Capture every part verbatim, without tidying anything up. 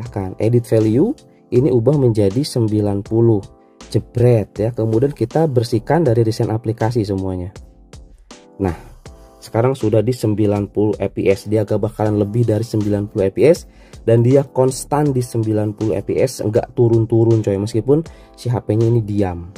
Bahkan edit value ini ubah menjadi sembilan puluh, jebret ya. Kemudian kita bersihkan dari desain aplikasi semuanya. Nah, sekarang sudah di sembilan puluh F P S, dia agak bakalan lebih dari sembilan puluh F P S dan dia konstan di sembilan puluh F P S, enggak turun-turun coy, meskipun si H P-nya ini diam.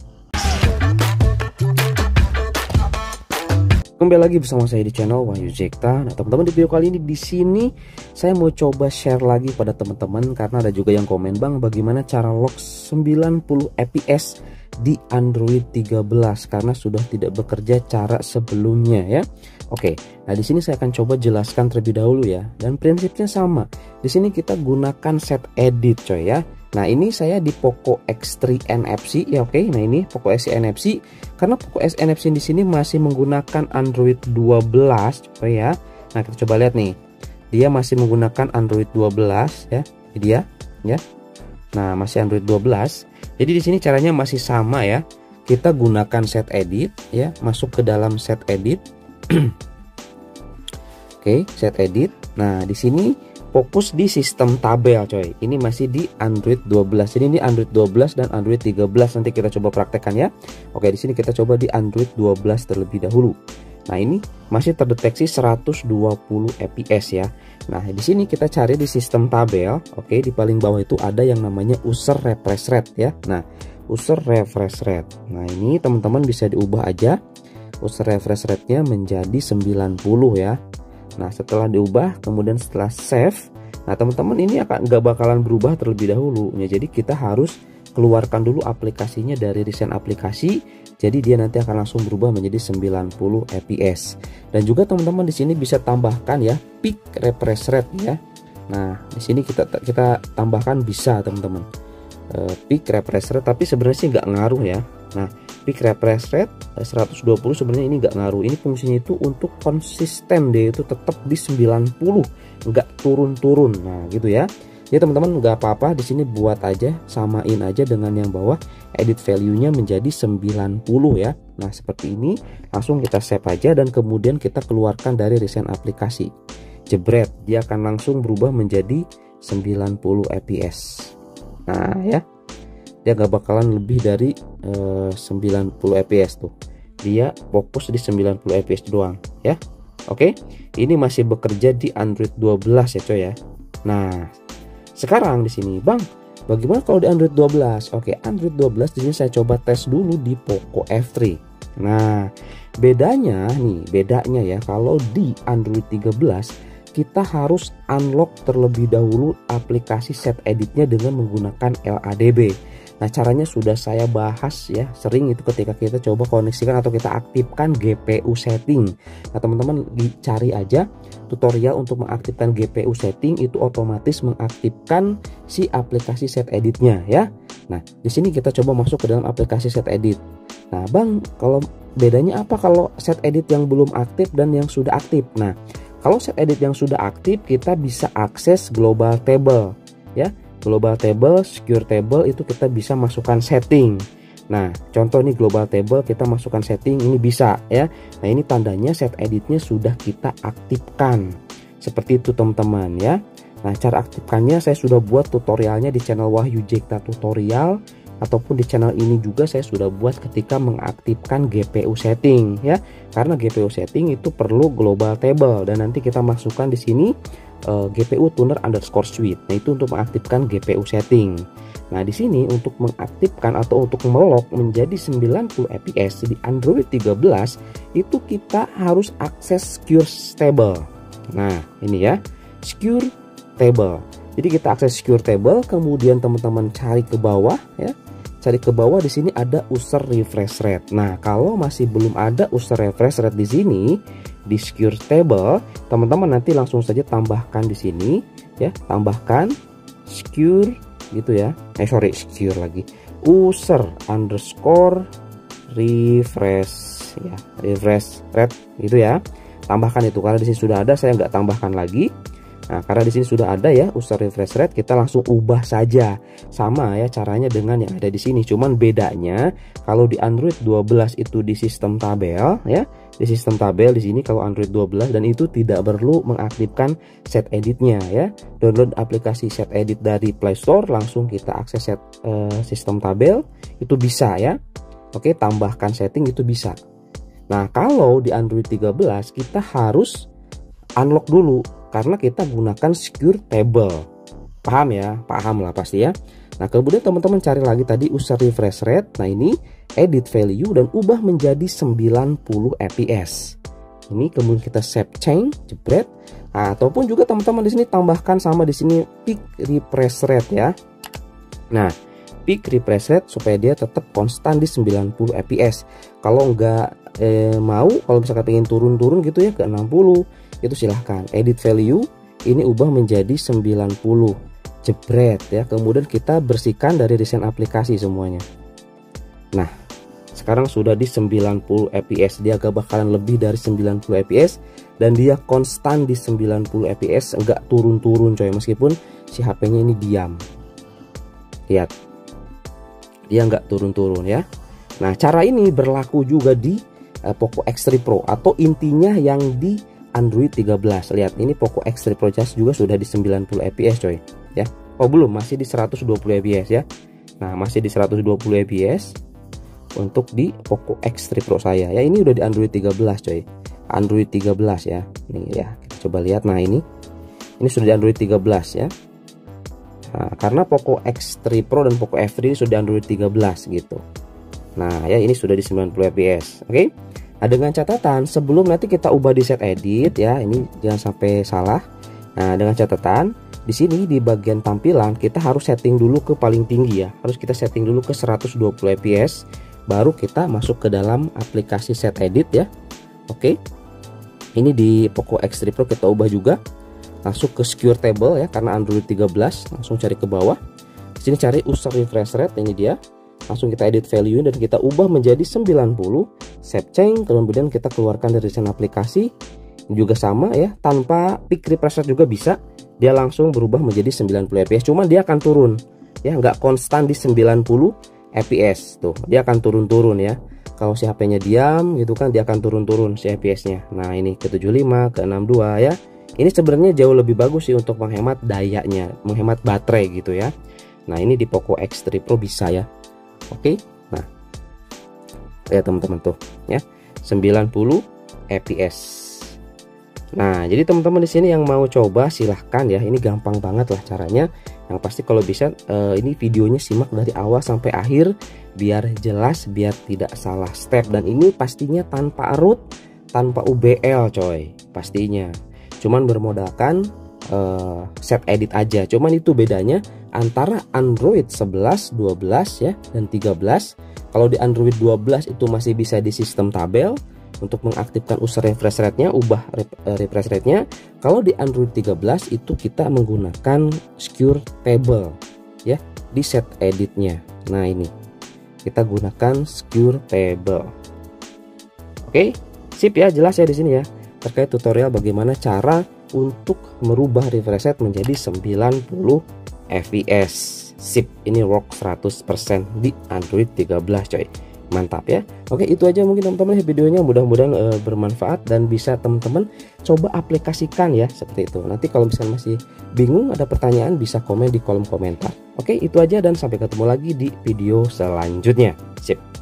Kembali lagi bersama saya di channel Wahyu Zekta. Nah, teman-teman, di video kali ini di sini saya mau coba share lagi pada teman-teman karena ada juga yang komen, "Bang, bagaimana cara lock sembilan puluh F P S di Android tiga belas karena sudah tidak bekerja cara sebelumnya ya?" Oke. Nah, di sini saya akan coba jelaskan terlebih dahulu ya. Dan prinsipnya sama. Di sini kita gunakan set edit coy ya. Nah, ini saya di Poco X tiga N F C ya, oke. Okay. Nah, ini Poco S N F C karena Poco S N F C di sini masih menggunakan Android dua belas, coy ya. Nah, kita coba lihat nih. Dia masih menggunakan Android dua belas ya. Ini dia ya. Nah, masih Android dua belas. Jadi di sini caranya masih sama ya. Kita gunakan set edit ya, masuk ke dalam set edit. Oke, okay, set edit. Nah, di sini fokus di sistem tabel coy. Ini masih di Android dua belas. Jadi ini Android dua belas dan Android tiga belas nanti kita coba praktekkan ya. Oke, di sini kita coba di Android dua belas terlebih dahulu. Nah, ini masih terdeteksi seratus dua puluh F P S ya. Nah, di sini kita cari di sistem tabel. Oke, di paling bawah itu ada yang namanya user refresh rate ya. Nah, user refresh rate. Nah, ini teman-teman bisa diubah aja user refresh rate-nya menjadi sembilan puluh ya. Nah, setelah diubah, kemudian setelah save, nah teman-teman ini akan nggak bakalan berubah terlebih dahulu ya. Jadi kita harus keluarkan dulu aplikasinya dari recent aplikasi, jadi dia nanti akan langsung berubah menjadi sembilan puluh F P S. Dan juga teman-teman di sini bisa tambahkan ya peak refresh rate ya. Nah, di sini kita kita tambahkan bisa teman-teman uh, peak refresh rate, tapi sebenarnya sih nggak ngaruh ya. Nah, peak refresh rate seratus dua puluh sebenarnya ini nggak ngaruh. Ini fungsinya itu untuk konsisten deh, itu tetap di sembilan puluh, nggak turun-turun. Nah, gitu ya. Ya teman-teman, nggak apa-apa, di sini buat aja, samain aja dengan yang bawah, edit value-nya menjadi sembilan puluh ya. Nah, seperti ini, langsung kita save aja dan kemudian kita keluarkan dari recent aplikasi. Jebret, dia akan langsung berubah menjadi sembilan puluh F P S. Nah, ya. Dia gak bakalan lebih dari uh, sembilan puluh F P S tuh. Dia fokus di sembilan puluh F P S doang ya. Oke, ini masih bekerja di Android dua belas ya coy ya. Nah, sekarang di sini, "Bang, bagaimana kalau di Android dua belas? Oke, Android dua belas di sini saya coba tes dulu di Poco F tiga. Nah, bedanya nih, bedanya ya kalau di Android tiga belas kita harus unlock terlebih dahulu aplikasi set editnya dengan menggunakan L A D B. Nah, caranya sudah saya bahas ya, sering itu ketika kita coba koneksikan atau kita aktifkan G P U setting. Nah, teman-teman dicari aja tutorial untuk mengaktifkan G P U setting, itu otomatis mengaktifkan si aplikasi set editnya ya. Nah, di sini kita coba masuk ke dalam aplikasi set edit. Nah, "Bang, kalau bedanya apa kalau set edit yang belum aktif dan yang sudah aktif?" Nah, kalau set edit yang sudah aktif, kita bisa akses global table ya. Global table, secure table, itu kita bisa masukkan setting. Nah, contoh nih global table kita masukkan setting, ini bisa ya. Nah, ini tandanya set editnya sudah kita aktifkan. Seperti itu teman-teman ya. Nah, cara aktifkannya saya sudah buat tutorialnya di channel Wahyu Zekta Tutorial, ataupun di channel ini juga saya sudah buat ketika mengaktifkan G P U setting ya. Karena G P U setting itu perlu global table, dan nanti kita masukkan di sini uh, G P U tuner underscore suite. Nah, itu untuk mengaktifkan G P U setting. Nah, di sini untuk mengaktifkan atau untuk melock menjadi sembilan puluh F P S di Android tiga belas itu kita harus akses secure table. Nah, ini ya, secure table. Jadi kita akses secure table, kemudian teman-teman cari ke bawah ya. Cari ke bawah, di sini ada user refresh rate. Nah, kalau masih belum ada user refresh rate di sini di secure table, teman-teman nanti langsung saja tambahkan di sini ya, tambahkan secure gitu ya. Eh sorry, secure lagi. User underscore refresh ya, refresh rate gitu ya. Tambahkan itu, karena di sini sudah ada, saya nggak tambahkan lagi. Nah, karena di sini sudah ada ya user refresh rate, kita langsung ubah saja. Sama ya caranya dengan yang ada di sini, cuman bedanya kalau di Android dua belas itu di sistem tabel ya. Di sistem tabel di sini kalau Android dua belas, dan itu tidak perlu mengaktifkan set editnya ya. Download aplikasi set edit dari Play Store, langsung kita akses set uh, sistem tabel, itu bisa ya. Oke, tambahkan setting itu bisa. Nah, kalau di Android tiga belas kita harus unlock dulu, karena kita gunakan secure table. Paham ya? Paham lah pasti ya. Nah, kemudian teman-teman cari lagi tadi user refresh rate. Nah, ini edit value dan ubah menjadi sembilan puluh F P S. Ini kemudian kita save change, jebret. Nah, ataupun juga teman-teman di sini tambahkan sama di sini peak refresh rate ya. Nah, peak refresh rate supaya dia tetap konstan di sembilan puluh F P S. Kalau nggak eh, mau, kalau misalkan pengen turun-turun gitu ya ke enam puluh, itu silahkan. Edit value ini ubah menjadi sembilan puluh, jebret ya. Kemudian kita bersihkan dari desain aplikasi semuanya. Nah, sekarang sudah di sembilan puluh F P S, dia agak bakalan lebih dari sembilan puluh F P S, dan dia konstan di sembilan puluh F P S, enggak turun-turun coy, meskipun si H P-nya ini diam. Lihat, dia enggak turun-turun ya. Nah, cara ini berlaku juga di eh, Poco X tiga Pro, atau intinya yang di Android tiga belas. Lihat, ini Poco X tiga Pro Charge juga sudah di sembilan puluh F P S coy ya. Oh belum, masih di seratus dua puluh F P S ya. Nah, masih di seratus dua puluh F P S untuk di Poco X tiga Pro saya ya. Ini udah di Android tiga belas coy, Android tiga belas ya. Nih ya, kita coba lihat. Nah, ini ini sudah di Android tiga belas ya. Nah, karena Poco X tiga Pro dan Poco F tiga ini sudah di Android tiga belas gitu. Nah ya, ini sudah di sembilan puluh F P S. Oke okay? Nah, dengan catatan sebelum nanti kita ubah di set edit ya, ini jangan sampai salah. Nah, dengan catatan di sini di bagian tampilan kita harus setting dulu ke paling tinggi ya. Harus kita setting dulu ke seratus dua puluh F P S, baru kita masuk ke dalam aplikasi set edit ya. Oke. Ini di Poco X tiga Pro kita ubah juga. Masuk ke secure table ya, karena Android tiga belas, langsung cari ke bawah. Di sini cari user refresh rate, ini dia. Langsung kita edit value dan kita ubah menjadi sembilan puluh, save change, kemudian kita keluarkan dari desain aplikasi juga sama ya. Tanpa peak refresh rate juga bisa, dia langsung berubah menjadi sembilan puluh F P S, cuman dia akan turun ya, nggak konstan di sembilan puluh F P S tuh, dia akan turun-turun ya. Kalau si H P-nya diam gitu kan, dia akan turun-turun si F P S-nya. Nah, ini ke tujuh puluh lima, ke enam puluh dua ya. Ini sebenarnya jauh lebih bagus sih untuk menghemat dayanya, menghemat baterai gitu ya. Nah, ini di Poco X tiga Pro bisa ya. Oke, okay, nah ya teman-teman tuh ya, sembilan puluh F P S. Nah, jadi teman-teman di sini yang mau coba silahkan ya, ini gampang banget lah caranya. Yang pasti kalau bisa eh, ini videonya simak dari awal sampai akhir biar jelas, biar tidak salah step, dan ini pastinya tanpa root, tanpa U B L coy, pastinya. Cuman bermodalkan eh, set edit aja. Cuman itu bedanya antara Android sebelas, dua belas ya dan tiga belas. Kalau di Android dua belas itu masih bisa di sistem tabel untuk mengaktifkan user refresh rate-nya, ubah refresh rate-nya. Kalau di Android tiga belas itu kita menggunakan secure table ya di set editnya. Nah, ini kita gunakan secure table. Oke, sip ya, jelas ya di sini ya terkait tutorial bagaimana cara untuk merubah refresh rate menjadi sembilan puluh F P S. Sip, ini work seratus persen di Android tiga belas coy, mantap ya. Oke, itu aja mungkin teman-teman videonya, mudah-mudahan e, bermanfaat dan bisa teman-teman coba aplikasikan ya, seperti itu. Nanti kalau misalnya masih bingung, ada pertanyaan bisa komen di kolom komentar. Oke, itu aja dan sampai ketemu lagi di video selanjutnya. Sip.